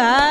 Bye.